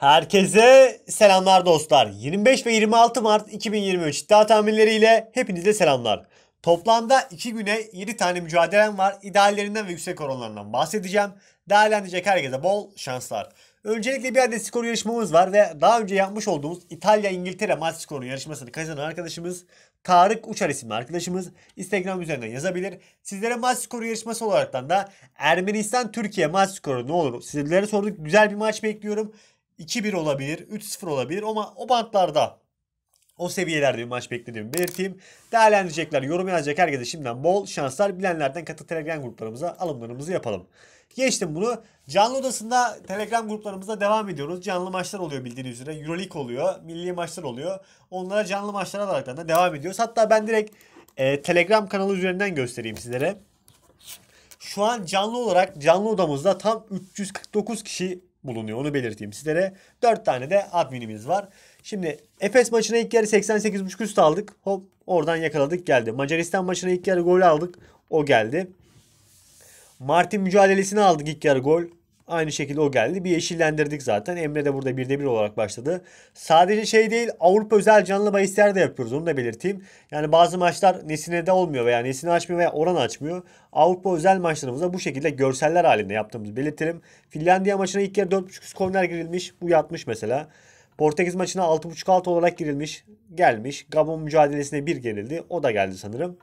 Herkese selamlar dostlar. 25 ve 26 Mart 2023 iddia tahminleriyle hepinize selamlar. Toplamda 2 güne 7 tane mücadelem var. İdeallerinden ve yüksek oranlarından bahsedeceğim. Değerlendirecek herkese bol şanslar. Öncelikle bir adet skor yarışmamız var ve daha önce yapmış olduğumuz İtalya-İngiltere maç skoru yarışmasını kazanan arkadaşımız Tarık Uçar isimli arkadaşımız Instagram üzerinden yazabilir. Sizlere maç skoru yarışması olaraktan da Ermenistan-Türkiye maç skoru ne olur sizlere sorduk. Güzel bir maç bekliyorum. 2-1 olabilir, 3-0 olabilir ama o bantlarda, o seviyelerde bir maç beklediğimi belirteyim. Değerlendirecekler, yorum yazacak herkese şimdiden bol şanslar. Bilenlerden katıl Telegram gruplarımıza alımlarımızı yapalım. Geçtim bunu. Canlı odasında Telegram gruplarımıza devam ediyoruz. Canlı maçlar oluyor bildiğiniz üzere. Euroleague oluyor, milli maçlar oluyor. Onlara canlı maçlar olarak da devam ediyoruz. Hatta ben direkt Telegram kanalı üzerinden göstereyim sizlere. Şu an canlı olarak canlı odamızda tam 349 kişi bulunuyor. Onu belirteyim sizlere. 4 tane de adminimiz var. Şimdi Efes maçına ilk yarı 88.5 üst aldık. Hop oradan yakaladık geldi. Macaristan maçına ilk yarı gol aldık. O geldi. Martin mücadelesini aldık ilk yarı gol. Aynı şekilde o geldi. Bir yeşillendirdik zaten. Emre de burada 1'de 1 olarak başladı. Sadece şey değil, Avrupa özel canlı bahisler de yapıyoruz. Onu da belirteyim. Yani bazı maçlar Nesine'de olmuyor veya Nesine açmıyor veya oran açmıyor. Avrupa özel maçlarımızda bu şekilde görseller halinde yaptığımızı belirtelim. Finlandiya maçına ilk yarı 4.5 üst korner girilmiş. Bu yatmış mesela. Portekiz maçına 6.5 alt olarak girilmiş. Gelmiş. Gabon mücadelesine 1 gerildi. O da geldi sanırım.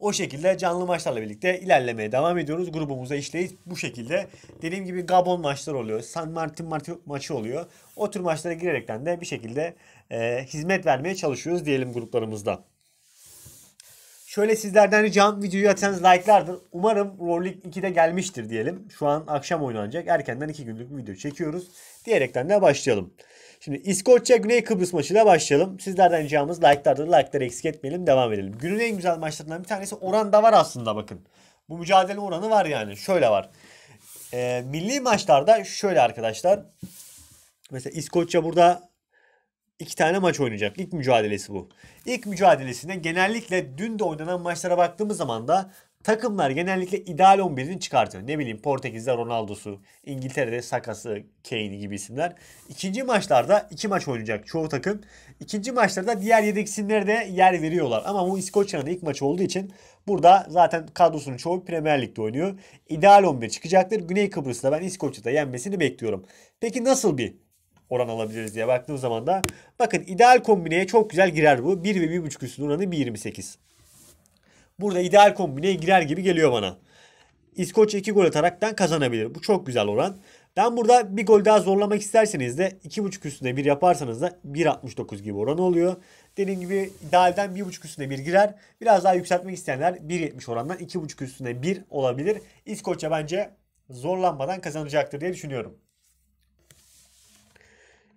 O şekilde canlı maçlarla birlikte ilerlemeye devam ediyoruz. Grubumuza işleyiz bu şekilde. Dediğim gibi Gabon maçları oluyor. San Martin maçı oluyor. O tür maçlara girerekten de bir şekilde hizmet vermeye çalışıyoruz diyelim gruplarımızda. Şöyle sizlerden ricam, videoyu atsanız like'lardır. Umarım Rolig 2'de gelmiştir diyelim. Şu an akşam oynanacak. Erkenden 2 günlük bir video çekiyoruz. Diyerekten de başlayalım. Şimdi İskoçya Güney Kıbrıs maçıyla başlayalım. Sizlerden ricamız like'lardır. Like'ları eksik etmeyelim. Devam edelim. Günün en güzel maçlarından bir tanesi. Oran da var aslında bakın. Bu mücadele oranı var yani. Şöyle var. Milli maçlarda şöyle arkadaşlar. Mesela İskoçya burada 2 tane maç oynayacak. İlk mücadelesi bu. İlk mücadelesinde genellikle dün de oynanan maçlara baktığımız zaman da takımlar genellikle ideal 11'ini çıkartıyor. Ne bileyim Portekiz'de Ronaldo'su, İngiltere'de Saka'sı, Kane'i gibi isimler. İkinci maçlarda 2 maç oynayacak çoğu takım. İkinci maçlarda diğer yedek isimlere de yer veriyorlar. Ama bu İskoçya'nın ilk maçı olduğu için burada zaten kadrosunun çoğu Premier Lig'de oynuyor. İdeal 11 çıkacaktır. Güney Kıbrıs'ta ben İskoçya'da yenmesini bekliyorum. Peki nasıl bir oran alabiliriz diye baktığım zaman da bakın ideal kombineye çok güzel girer bu. 1 ve 1.5 üstünün oranı 1.28. Burada ideal kombineye girer gibi geliyor bana. İskoçya 2 gol ataraktan kazanabilir. Bu çok güzel oran. Ben burada bir gol daha zorlamak isterseniz de 2.5 üstüne 1 yaparsanız da 1.69 gibi oran oluyor. Dediğim gibi idealden 1.5 üstüne 1 girer. Biraz daha yükseltmek isteyenler 1.70 orandan 2.5 üstüne 1 olabilir. İskoçya bence zorlanmadan kazanacaktır diye düşünüyorum.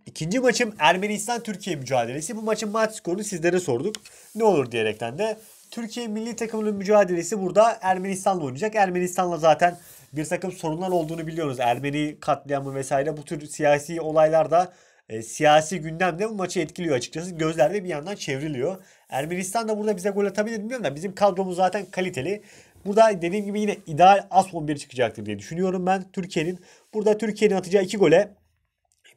İkinci maçım Ermenistan-Türkiye mücadelesi. Bu maçın maç skorunu sizlere sorduk. Ne olur diyerekten de. Türkiye milli takımının mücadelesi burada Ermenistan'la oynayacak. Ermenistan'la zaten bir takım sorunlar olduğunu biliyoruz. Ermeni katliamı vesaire bu tür siyasi olaylar da siyasi gündemde bu maçı etkiliyor açıkçası. Gözler de bir yandan çevriliyor. Ermenistan da burada bize gol atabilir bilmiyorum da bizim kadromuz zaten kaliteli. Burada dediğim gibi yine ideal as 11 çıkacaktır diye düşünüyorum ben. Burada Türkiye'nin atacağı 2 gole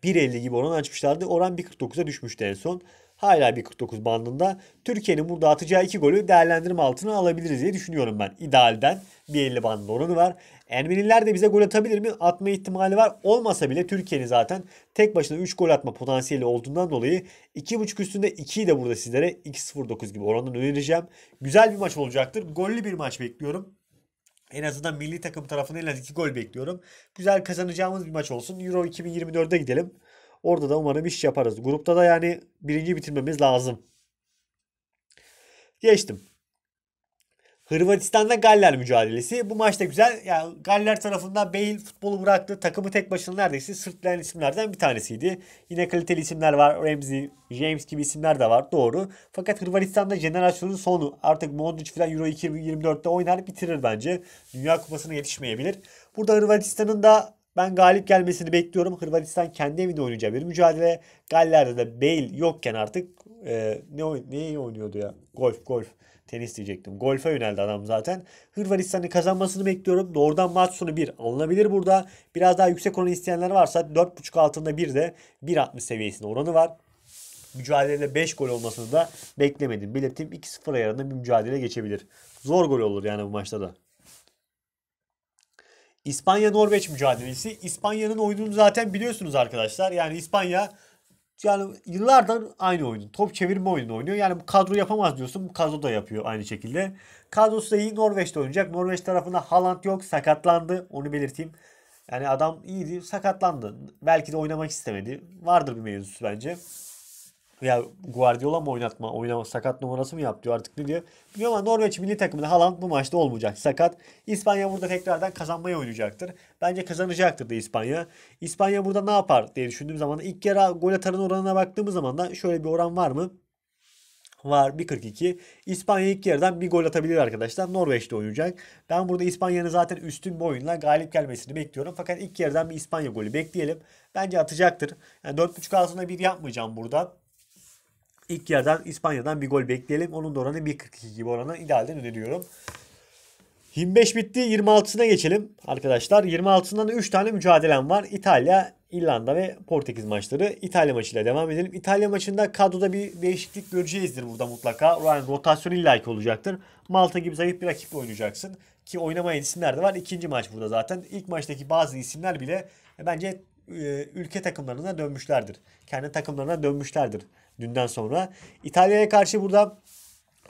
1.50 gibi oran açmışlardı. Oran 1.49'a düşmüştü en son. Hala 1.49 bandında. Türkiye'nin burada atacağı 2 golü değerlendirme altına alabiliriz diye düşünüyorum ben. İdealden 1.50 bandında oranı var. Ermeniler de bize gol atabilir mi? Atma ihtimali var. Olmasa bile Türkiye'nin zaten tek başına 3 gol atma potansiyeli olduğundan dolayı 2.5 üstünde 2'yi de burada sizlere 2.09 gibi orandan önereceğim. Güzel bir maç olacaktır. Gollü bir maç bekliyorum. En azından milli takım tarafından en az 2 gol bekliyorum. Güzel kazanacağımız bir maç olsun. Euro 2024'e gidelim. Orada da umarım iş yaparız. Grupta da yani birinci bitirmemiz lazım. Geçtim. Hırvatistan'da Galler mücadelesi. Bu maçta güzel. Yani Galler tarafından Bale futbolu bıraktı. Takımı tek başına neredeyse sırtlayan isimlerden bir tanesiydi. Yine kaliteli isimler var. Ramsey, James gibi isimler de var. Doğru. Fakat Hırvatistan'da jenerasyonun sonu. Artık Modriç falan Euro 2024'te oynar bitirir bence. Dünya Kupası'na yetişmeyebilir. Burada Hırvatistan'ın da ben galip gelmesini bekliyorum. Hırvatistan kendi evinde oynayacağı bir mücadele. Galler'de de Bale yokken artık neyi oynuyordu ya? Golf. Tenis diyecektim. Golfe yöneldi adam zaten. Hırvatistan'ın kazanmasını bekliyorum. Doğrudan maç sonu 1 alınabilir burada. Biraz daha yüksek oran isteyenler varsa 4.5 altında bir de 1.60 seviyesinde oranı var. Mücadelede 5 gol olmasını da beklemedim. Belirteyim, 2-0 ayarında bir mücadele geçebilir. Zor gol olur yani bu maçta da. İspanya-Norveç mücadelesi. İspanya'nın oyununu zaten biliyorsunuz arkadaşlar. Yani İspanya yıllardan aynı oyunu. Top çevirme oyunu oynuyor. Yani bu kadro yapamaz diyorsun. Bu kadro da yapıyor aynı şekilde. Kadrosu da iyi. Norveç'te oynayacak. Norveç tarafında Haaland yok. Sakatlandı. Onu belirteyim. Yani adam iyiydi. Sakatlandı. Belki de oynamak istemedi. Vardır bir mevzusu bence. Ya Guardiola mı oynama sakat numarası mı yaptı artık ne diyor. Bilmiyorum ama Norveç milli takımında Haaland bu maçta olmayacak sakat. İspanya burada tekrardan kazanmaya oynayacaktır. Bence kazanacaktır da İspanya. İspanya burada ne yapar diye düşündüğüm zaman ilk yarı gol atarın oranına baktığımız zaman da şöyle bir oran var mı? Var 1.42. İspanya ilk yarıdan bir gol atabilir arkadaşlar. Norveç'te oynayacak. Ben burada İspanya'nın zaten üstün bir oyunla galip gelmesini bekliyorum. Fakat ilk yarıdan bir İspanya golü bekleyelim. Bence atacaktır. Yani 4.5 altında bir yapmayacağım burada. İlk yerden İspanya'dan bir gol bekleyelim. Onun da oranı 1.42 gibi oranı idealden öneriyorum. 25 bitti. 26'sına geçelim arkadaşlar. 26'sından da 3 tane mücadelem var. İtalya, İrlanda ve Portekiz maçları. İtalya maçıyla devam edelim. İtalya maçında kadroda bir değişiklik göreceğizdir burada mutlaka. Yani rotasyon illaki olacaktır. Malta gibi zayıf bir rakiple oynayacaksın. Ki oynamayan isimler de var. İkinci maç burada zaten. İlk maçtaki bazı isimler bile bence ülke takımlarına dönmüşlerdir. Kendi takımlarına dönmüşlerdir. Dünden sonra. İtalya'ya karşı burada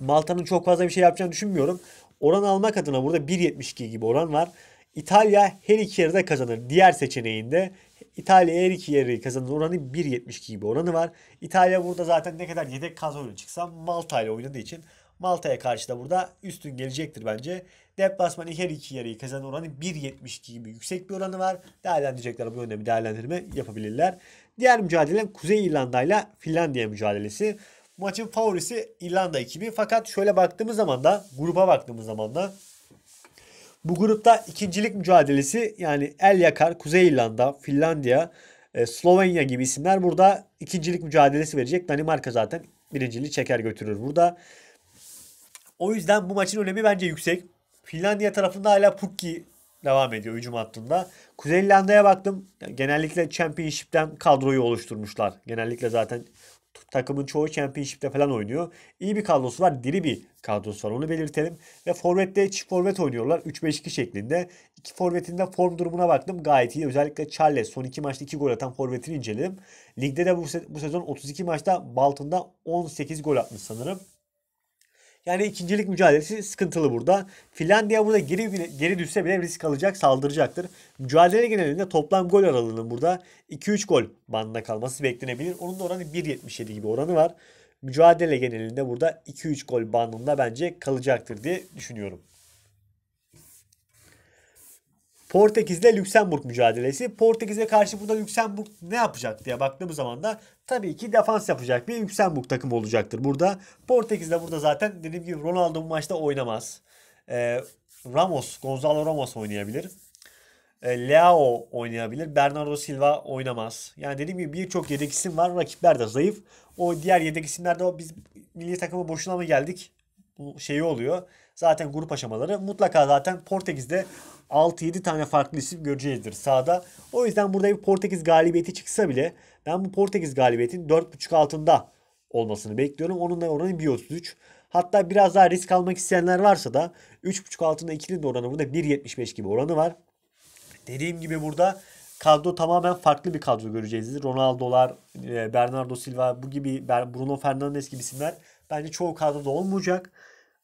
Malta'nın çok fazla bir şey yapacağını düşünmüyorum. Oran almak adına burada 1.72 gibi oran var. İtalya her iki yarıda kazanır. Diğer seçeneğinde İtalya her iki yarıyı kazanır. Oranı 1.72 gibi oranı var. İtalya burada zaten ne kadar yedek kadroyla çıksa Malta ile oynadığı için Malta'ya karşı da burada üstün gelecektir bence. Deplasman her iki yarıyı kazanır oranı 1.72 gibi yüksek bir oranı var. Değerlendirecekler bu yönde bir değerlendirme yapabilirler. Diğer mücadelem Kuzey İrlanda ile Finlandiya mücadelesi. Maçın favorisi İrlanda ekibi. Fakat şöyle baktığımız zaman da gruba baktığımız zaman da bu grupta ikincilik mücadelesi yani el yakar Kuzey İrlanda, Finlandiya, Slovenya gibi isimler burada ikincilik mücadelesi verecek. Danimarka zaten birinciliği çeker götürür burada. O yüzden bu maçın önemi bence yüksek. Finlandiya tarafında hala Pukki devam ediyor hücum hattında. Kuzey İrlanda'ya baktım. Genellikle Championship'ten kadroyu oluşturmuşlar. Genellikle zaten takımın çoğu Championship'te falan oynuyor. İyi bir kadrosu var. Diri bir kadrosu var. Onu belirtelim. Ve forvette çift forvet oynuyorlar. 3-5-2 şeklinde. İki forvetin de form durumuna baktım. Gayet iyi. Özellikle Charles son 2 maçta 2 gol atan forvetini inceledim. Ligde de bu sezon 32 maçta Baltın'da 18 gol atmış sanırım. Yani ikincilik mücadelesi sıkıntılı burada. Finlandiya burada geri düşse bile risk alacak, saldıracaktır. Mücadele genelinde toplam gol aralığının burada 2-3 gol bandında kalması beklenebilir. Onun da oranı 1.77 gibi oranı var. Mücadele genelinde burada 2-3 gol bandında bence kalacaktır diye düşünüyorum. Portekiz ile Lüksemburg mücadelesi. Portekiz'e karşı burada Lüksemburg ne yapacak diye baktığımız zaman da tabii ki defans yapacak bir Lüksemburg takımı olacaktır burada. Portekiz de burada zaten dediğim gibi Ronaldo bu maçta oynamaz. Gonzalo Ramos oynayabilir. Leao oynayabilir. Bernardo Silva oynamaz. Yani dediğim gibi birçok yedek isim var. Rakipler de zayıf. O diğer yedek isimlerde biz milli takıma boşuna mı geldik? Bu şeyi oluyor. Zaten grup aşamaları mutlaka zaten Portekiz'de 6-7 tane farklı isim göreceğizdir sahada. O yüzden burada bir Portekiz galibiyeti çıksa bile ben bu Portekiz galibiyetin 4.5 altında olmasını bekliyorum. Onun da oranı 1.33. Hatta biraz daha risk almak isteyenler varsa da 3.5 altında ikilinin de oranı burada 1.75 gibi oranı var. Dediğim gibi burada kadro tamamen farklı bir kadro göreceğiz. Ronaldo'lar, Bernardo Silva, bu gibi Bruno Fernandes gibi isimler bence çoğu kadroda olmayacak.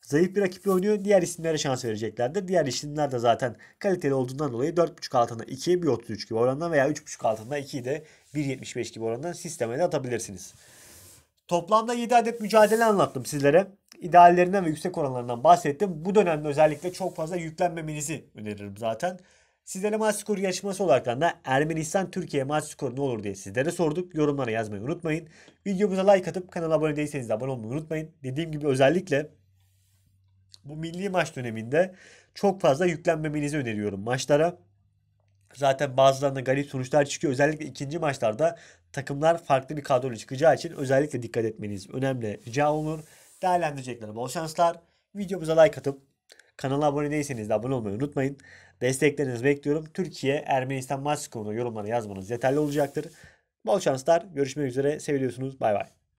Zayıf bir rakiple oynuyor. Diğer isimlere şans vereceklerdir. Diğer isimler de zaten kaliteli olduğundan dolayı 4.5 altında 2'ye 1.33 gibi orandan veya 3.5 altında 2'yi de 1.75 gibi orandan sisteme de atabilirsiniz. Toplamda 7 adet mücadele anlattım sizlere. İdeallerinden ve yüksek oranlarından bahsettim. Bu dönemde özellikle çok fazla yüklenmemenizi öneririm zaten. Sizlere maç skoru yarışması olarak da Ermenistan-Türkiye maç skoru ne olur diye sizlere sorduk. Yorumlara yazmayı unutmayın. Videomuza like atıp kanala abone değilseniz de abone olmayı unutmayın. Dediğim gibi özellikle bu milli maç döneminde çok fazla yüklenmemenizi öneriyorum maçlara. Zaten bazılarında garip sonuçlar çıkıyor. Özellikle ikinci maçlarda takımlar farklı bir kadroyla çıkacağı için özellikle dikkat etmeniz önemli rica olur. Değerlendirecekler bol şanslar. Videomuza like atıp kanala abone değilseniz de abone olmayı unutmayın. Desteklerinizi bekliyorum. Türkiye Ermenistan maç skorunu yorumlara yazmanız yeterli olacaktır. Bol şanslar. Görüşmek üzere. Seviliyorsunuz. Bay bay.